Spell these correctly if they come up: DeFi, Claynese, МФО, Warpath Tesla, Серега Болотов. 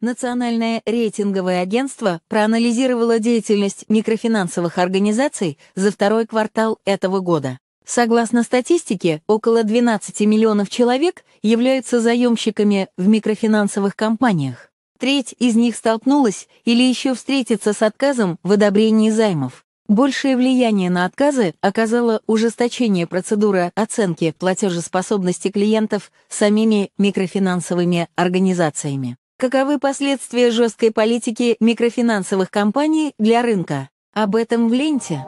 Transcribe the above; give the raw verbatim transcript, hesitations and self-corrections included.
Национальное рейтинговое агентство проанализировало деятельность микрофинансовых организаций за второй квартал этого года. Согласно статистике, около двенадцати миллионов человек являются заемщиками в микрофинансовых компаниях. Треть из них столкнулась или еще встретится с отказом в одобрении займов. Большее влияние на отказы оказало ужесточение процедуры оценки платежеспособности клиентов самими микрофинансовыми организациями. Каковы последствия жесткой политики микрофинансовых компаний для рынка? Об этом в ленте.